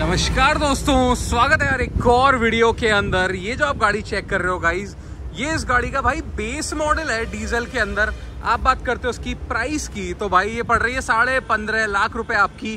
नमस्कार दोस्तों, स्वागत है यार एक और वीडियो के अंदर। ये जो आप गाड़ी चेक कर रहे हो गाइज, ये इस गाड़ी का भाई बेस मॉडल है डीजल के अंदर। आप बात करते हो उसकी प्राइस की तो भाई ये पड़ रही है 15.5 लाख रुपए आपकी।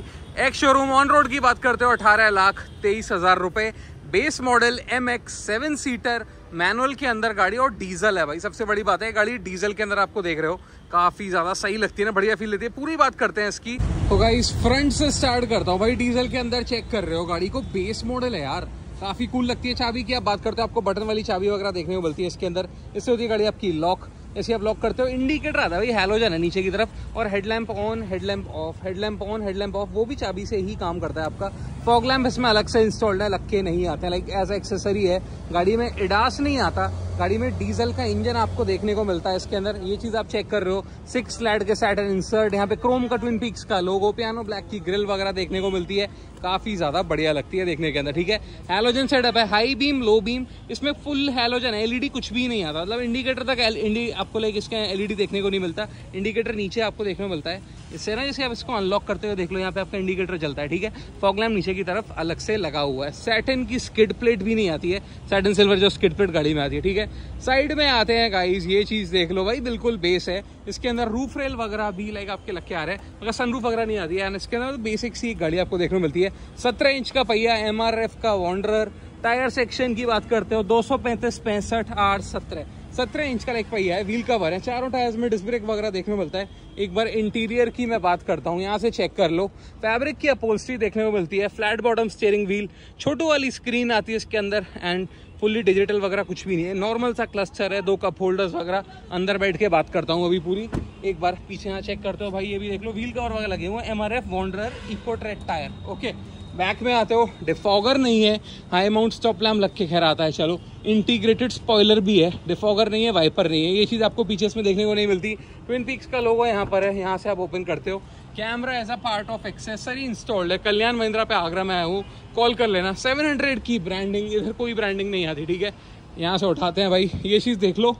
एक्स शोरूम ऑन रोड की बात करते हो 18,23,000 रुपए। Base model MX 7 seater manual के अंदर गाड़ी और डीजल है भाई। सबसे बड़ी बात है गाड़ी डीजल के अंदर आपको देख रहे हो काफ़ी ज़्यादा सही लगती है ना, बढ़िया फील लेती है। पूरी बात करते हैं इसकी तो गाइस फ्रंट से स्टार्ट करता हूँ भाई। डीजल के अंदर चेक कर रहे हो गाड़ी को, बेस मॉडल है यार, काफ़ी कूल लगती है। चाबी की आप बात करते हो, आपको बटन वाली चाबी वगैरह देखने को मिलती है इसके अंदर। इससे होती है गाड़ी आपकी लॉक, ऐसे आप लॉक करते हो। इंडिकेटर आता है भाई, हैलोजन है नीचे की तरफ, और headlamp on headlamp off, headlamp on headlamp off, वो भी चाबी से ही काम करता है आपका। फॉग लैम्प इसमें अलग से इंस्टॉल्ड है, लग के नहीं आते हैं, लाइक एज एक्सेसरी है। गाड़ी में एडास नहीं आता, गाड़ी में डीजल का इंजन आपको देखने को मिलता है इसके अंदर। ये चीज़ आप चेक कर रहे हो, 6 स्लैट के साथ इंसर्ट, यहाँ पे क्रोम का ट्विन पीक्स का लोगो, पियानो ब्लैक की ग्रिल वगैरह देखने को मिलती है, काफ़ी ज़्यादा बढ़िया लगती है देखने के अंदर। ठीक है, हैलोजन सेटअप है, हाई बीम लो बीम, इसमें फुल हैलोजन है। एलईडी कुछ भी नहीं आता, मतलब इंडिकेटर तक आपको लाइक इसका एलईडी देखने को नहीं मिलता। इंडिकेटर नीचे आपको देखने को मिलता है इससे ना, जैसे आप इसको अनलॉक करते हो देख लो यहाँ पे आपका इंडिकेटर चलता है। ठीक है, फॉग लैम्प नीचे की तरफ अलग से लगा हुआ है। सैटिन की स्किड प्लेट भी नहीं आती है, सैटिन सिल्वर जो स्किड प्लेट गाड़ी में आती है। ठीक है, साइड में आते हैं गाइस, ये चीज़ देख लो भाई, बिल्कुल बेस है। इसके अंदर रूफ रेल वगैरह भी लाइक आपके लग के आ रहे हैं, मगर सनरूफ वगैरह नहीं आती है। एंड इसके अंदर तो बेसिक सी गाड़ी आपको देखने को मिलती है। 17 इंच का पहिया, MRF का वॉन्डर। टायर सेक्शन की बात करते हो 235/65/R17, 17 इंच का एक पहिया है। व्हील कवर है, चारों टायर्स में डिस्क ब्रेक वगैरह देखने को मिलता है। एक बार इंटीरियर की मैं बात करता हूँ, यहाँ से चेक कर लो। फैब्रिक की अपहोल्स्ट्री देखने को मिलती है, फ्लैट बॉटम स्टीयरिंग व्हील, छोटू वाली स्क्रीन आती है इसके अंदर, एंड फुल्ली डिजिटल वगैरह कुछ भी नहीं है। नॉर्मल सा क्लस्टर है, 2 कप होल्डर्स वगैरह। अंदर बैठ के बात करता हूँ अभी पूरी, एक बार पीछे यहाँ चेक करते हो भाई, ये भी देख लो, व्हील कवर वगैरह लगे हुए हैं। MRF Wonder eco trade tyre. Okay, back में आते हो, डिफॉगर नहीं है, हाई माउंट स्टॉप लैम्प लग के खैर आता है, चलो। इंटीग्रेटेड स्पॉइलर भी है, डिफॉगर नहीं है, वाइपर नहीं है, ये चीज़ आपको पीछे इसमें देखने को नहीं मिलती। ट्विन पीक्स का लोगो यहाँ पर है, यहाँ से आप ओपन करते हो। Camera as a part of accessory installed है। कल्याण महिंद्रा पे आगरा में आया हूँ, कॉल कर लेना। 700 की ब्रांडिंग, इधर कोई ब्रांडिंग नहीं आती। ठीक है, यहाँ से उठाते हैं भाई, ये चीज़ देख लो,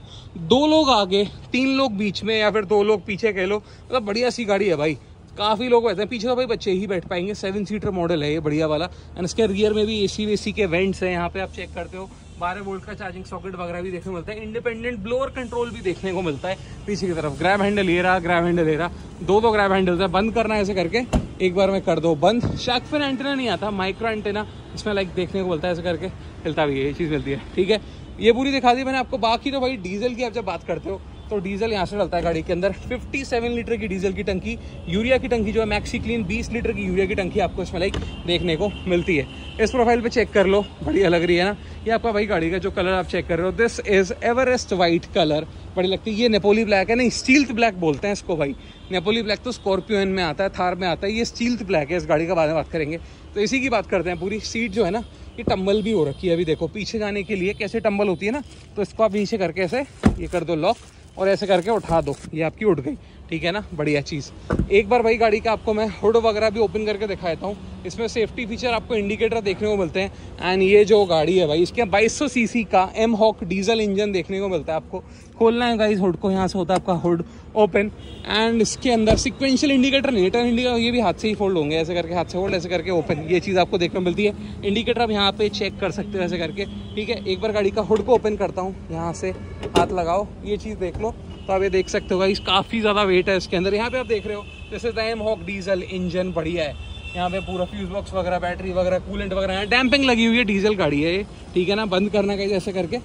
2 लोग आगे 3 लोग बीच में या फिर 2 लोग पीछे कह लो, मतलब बढ़िया सी गाड़ी है भाई। काफ़ी लोग बैठते हैं पीछे, तो भाई बच्चे ही बैठ पाएंगे। 7 सीटर मॉडल है ये, बढ़िया वाला। एंड इसके रियर में भी AC वेसी के वेंट्स हैं, यहाँ पे आप चेक करते हो। 12 वोल्ट का चार्जिंग सॉकेट वगैरह भी देखने को मिलता है। इंडिपेंडेंट ब्लोअर कंट्रोल भी देखने को मिलता है पीछे की तरफ। ग्रैब हैंडल ले रहा, ग्रैब हैंडल ले रहा, दो ग्रैब हैंडल है, बंद करना है ऐसे करके, एक बार में कर दो बंद। शार्क फिन एंटीना नहीं आता, माइक्रो एंटीना इसमें लाइक देखने को मिलता है, ऐसे करके हिलता भी है, ये चीज़ मिलती है। ठीक है, ये पूरी दिखा दी मैंने आपको। बाकी तो भाई डीजल की आप जब बात करते हो तो डीजल यहाँ से डलता है गाड़ी के अंदर। 57 लीटर की डीजल की टंकी, यूरिया की टंकी जो है मैक्सी क्लीन 20 लीटर की यूरिया की टंकी आपको इसमें लाइक देखने को मिलती है। इस प्रोफाइल पे चेक कर लो, बढ़िया लग रही है ना। ये आपका भाई गाड़ी का जो कलर आप चेक कर रहे हो, this is Everest white colour, बड़ी लगती है। ये नेपोली ब्लैक है, नहीं स्टील्थ ब्लैक बोलते हैं इसको भाई। नेपोली ब्लैक तो स्कॉर्पियो में आता है, थार में आता है, ये स्टील्थ ब्लैक है। इस गाड़ी का बाद में बात करेंगे। तो इसी की बात करते हैं। पूरी सीट जो है ना, ये टम्बल भी हो रखी है, अभी देखो पीछे जाने के लिए कैसे टम्बल होती है ना। तो इसको आप नीचे करके ऐसे ये कर दो लॉक, और ऐसे करके उठा दो, ये आपकी उठ गई। ठीक है ना, बढ़िया चीज़। एक बार भाई गाड़ी का आपको मैं हुड वगैरह भी ओपन करके दिखा देता हूँ। इसमें सेफ्टी फीचर आपको इंडिकेटर देखने को मिलते हैं। एंड ये जो गाड़ी है भाई, इसके 2200 सीसी का M हॉक डीजल इंजन देखने को मिलता है। आपको खोलना है गाइस हुड को, यहाँ से होता है आपका हुड ओपन। एंड इसके अंदर सिक्वेंशियल इंडिकेटर नहीं, टर्न इंडिकेटर ये भी हाथ से ही फोल्ड होंगे, ऐसे करके हाथ से फोल्ड, ऐसे करके ओपन, ये चीज़ आपको देखने को मिलती है। इंडिकेटर आप यहाँ पर चेक कर सकते हो ऐसे करके। ठीक है, एक बार गाड़ी का हुड को ओपन करता हूँ, यहाँ से हाथ लगाओ, ये चीज़ देख लो। तो आप ये देख सकते हो गाइस, काफ़ी ज़्यादा वेट है इसके अंदर। यहाँ पे आप देख रहे हो, जैसे M Hawk डीजल इंजन, बढ़िया है। यहाँ पे पूरा फ्यूज बॉक्स वगैरह, बैटरी वगैरह, कूलेंट वगैरह है, डैम्पिंग लगी हुई है, डीजल गाड़ी है ये। ठीक है ना, बंद करना कहीं ऐसे करके,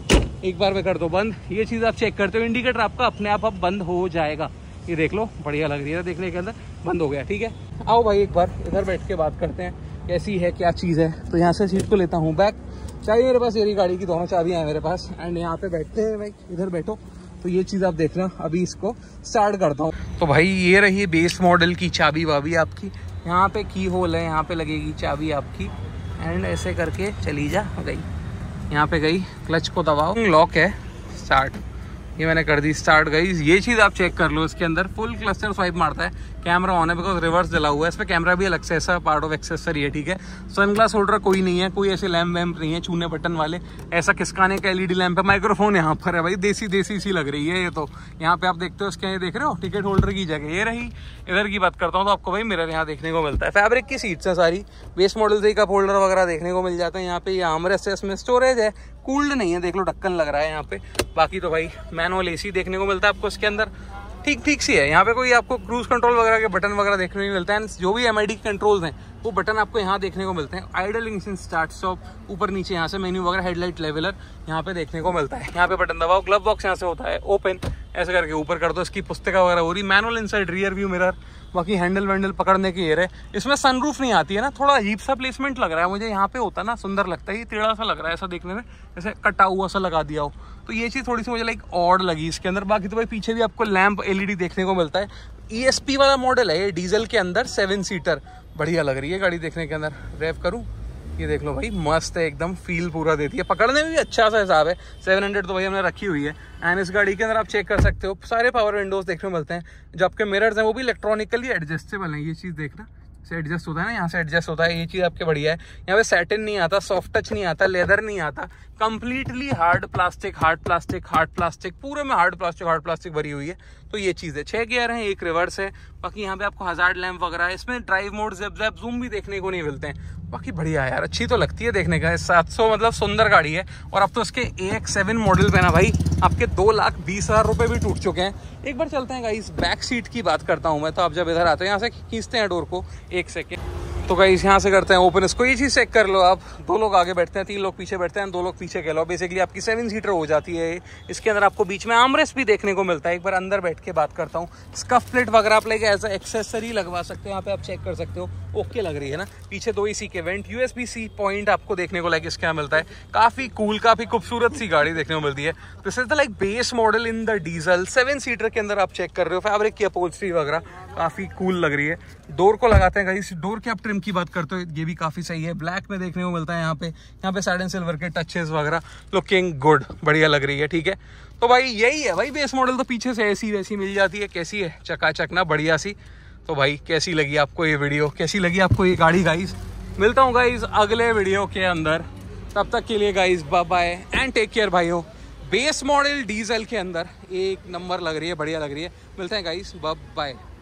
एक बार में कर दो बंद, ये चीज़ आप चेक करते हो। इंडिकेटर आपका अपने आप अब बंद हो जाएगा, ये देख लो, बढ़िया लग रही है देखने के अंदर, बंद हो गया। ठीक है, आओ भाई एक बार इधर बैठ के बात करते हैं कैसी है, क्या चीज़ है। तो यहाँ से सीट को लेता हूँ बैक, चाबी मेरे पास, ये गाड़ी की दोनों चाबियाँ हैं मेरे पास। एंड यहाँ पे बैठते हैं भाई, इधर बैठो, तो ये चीज़ आप देखना। अभी इसको स्टार्ट करता हूँ तो भाई ये रही बेस मॉडल की चाबी वाबी आपकी। यहाँ पे की होल है, यहाँ पे लगेगी चाबी आपकी। एंड ऐसे करके चली जा, गई यहाँ पे, गई, क्लच को दबाओ, लॉक है, स्टार्ट, ये मैंने कर दी स्टार्ट। गई ये चीज़ आप चेक कर लो, इसके अंदर फुल क्लस्टर स्वाइप मारता है, कैमरा ऑन है बिकॉज रिवर्स जला हुआ है, इस पर कैमरा भी अलग से ऐसा पार्ट ऑफ एक्सेसरी है, ठीक है। सन ग्लास होल्डर कोई नहीं है, कोई ऐसे लैम्प वैम्प नहीं है चूने बटन वाले, ऐसा किसकाने का एलईडी लैम्प है। माइक्रोफोन यहाँ पर है भाई, देसी देसी सी लग रही है ये तो। यहाँ पे आप देखते हो इसके, ये देख रहे हो टिकट होल्डर की जगह ये रही। इधर की बात करता हूँ तो आपको भाई मिरर यहाँ देखने को मिलता है, फैब्रिक की सीट्स हैं सारी, वेस्ट मॉडल से ही कप होल्डर वगैरह देखने को मिल जाता है। यहाँ पे ये आर्मरेस्ट है, इसमें स्टोरेज है, कूल्ड नहीं है, देख लो ढक्कन लग रहा है यहाँ पे। बाकी तो भाई मैनुअल एसी देखने को मिलता है आपको इसके अंदर, ठीक ठीक सी है। यहाँ पे कोई आपको क्रूज कंट्रोल वगैरह के बटन वगैरह देखने को मिलता है, जो भी एमआईडी कंट्रोल्स हैं वो बटन आपको यहाँ देखने को मिलते हैं। आइडल इंजन स्टार्ट स्टॉप, ऊपर नीचे यहाँ से मेन्यू वगैरह, हेडलाइट लेवलर यहाँ पे देखने को मिलता है। यहाँ पे बटन दबाओ, ग्लव बॉक्स यहाँ से होता है ओपन, ऐसे करके ऊपर कर दो, इसकी पुस्तका वगैरह हो रही। Manual inside rear view mirror, बाकी हैंडल वैंडल पकड़ने की एयर है। इसमें सनरूफ नहीं आती है ना, थोड़ा अजीब सा प्लेसमेंट लग रहा है मुझे, यहाँ पे होता ना सुंदर लगता है, ये टेढ़ा सा लग रहा है ऐसा देखने में, जैसे कटा हुआ सा लगा दिया हो, तो ये चीज़ थोड़ी सी मुझे लाइक ऑड लगी इसके अंदर। बाकी तो भाई पीछे भी आपको लैंप एलईडी देखने को मिलता है। ESP वाला मॉडल है ये, डीजल के अंदर 7 सीटर, बढ़िया लग रही है गाड़ी देखने के अंदर। रेव करूँ, ये देख लो भाई मस्त है एकदम, फील पूरा देती है, पकड़ने में भी अच्छा सा हिसाब है। 700 तो भाई हमने रखी हुई है। एंड इस गाड़ी के अंदर आप चेक कर सकते हो, सारे पावर विंडोज देखने को मिलते हैं, जो आपके मिरर्स हैं वो भी इलेक्ट्रॉनिकली एडजस्टेबल हैं, ये चीज़ देखना, से एडजस्ट होता है ना, यहाँ से एडजस्ट होता है, ये चीज़ आपके बढ़िया है। यहाँ पे सैटिन नहीं आता, सॉफ्ट टच नहीं आता, लेदर नहीं आता, completely hard plastic, hard plastic, hard plastic, पूरे में हार्ड प्लास्टिक भरी हुई है, तो ये चीज़ है। 6 गियर हैं, 1 रिवर्स है। बाकी यहाँ पे आपको हजार्ड लैम्प वगैरह है, इसमें drive mode, zip zap, zoom भी देखने को नहीं मिलते हैं। बाकी बढ़िया है यार, अच्छी तो लगती है देखने का। 700 मतलब सुंदर गाड़ी है। और अब तो इसके MX 7 मॉडल पे ना भाई आपके 2,20,000 रुपये भी टूट चुके हैं। एक बार चलते हैं गाइस, बैक सीट की बात करता हूँ मैं, तो आप जब इधर आते हो यहाँ से खींचते हैं डोर को, 1 सेकेंड, तो गाइस यहाँ से करते हैं ओपन इसको, ये चीज़ चेक कर लो आप। 2 लोग आगे बैठते हैं, 3 लोग पीछे बैठते हैं, 2 लोग पीछे कह लो, बेसिकली आपकी 7 सीटर हो जाती है। इसके अंदर आपको बीच में आर्मरेस्ट भी देखने को मिलता है। एक बार अंदर बैठ के बात करता हूँ, स्कफ प्लेट वगैरह आप लेके एज एक्सेसरी लगवा सकते हो, यहाँ पे आप चेक कर सकते हो, ओके लग रही है ना। पीछे 2 AC के वेंट, USB-C पॉइंट आपको देखने को लाइक इसके यहाँ मिलता है। काफ़ी कूल, काफ़ी खूबसूरत सी गाड़ी देखने को मिलती है। This is the like base model in the diesel 7 seater के अंदर आप चेक कर रहे हो। फैब्रिक की अपहोल्स्ट्री वगैरह काफ़ी कूल लग रही है। डोर को लगाते हैं गाइस, डोर के आप ट्रिम की बात करते हो, ये भी काफ़ी सही है, ब्लैक में देखने को मिलता है। यहाँ पे सैटिन सिल्वर के टचेस वगैरह, लुकिंग गुड, बढ़िया लग रही है, ठीक है। तो भाई यही है भाई बेस मॉडल। तो पीछे से ऐसी वैसी मिल जाती है, कैसी है चकाचक ना, बढ़िया सी। तो भाई कैसी लगी आपको ये वीडियो, कैसी लगी आपको ये गाड़ी गाइस? मिलता हूँ गाइस अगले वीडियो के अंदर, तब तक के लिए guys bye bye and take care भाइयों। बेस मॉडल डीजल के अंदर एक नंबर लग रही है, बढ़िया लग रही है। मिलते हैं गाइस, बाय बाय।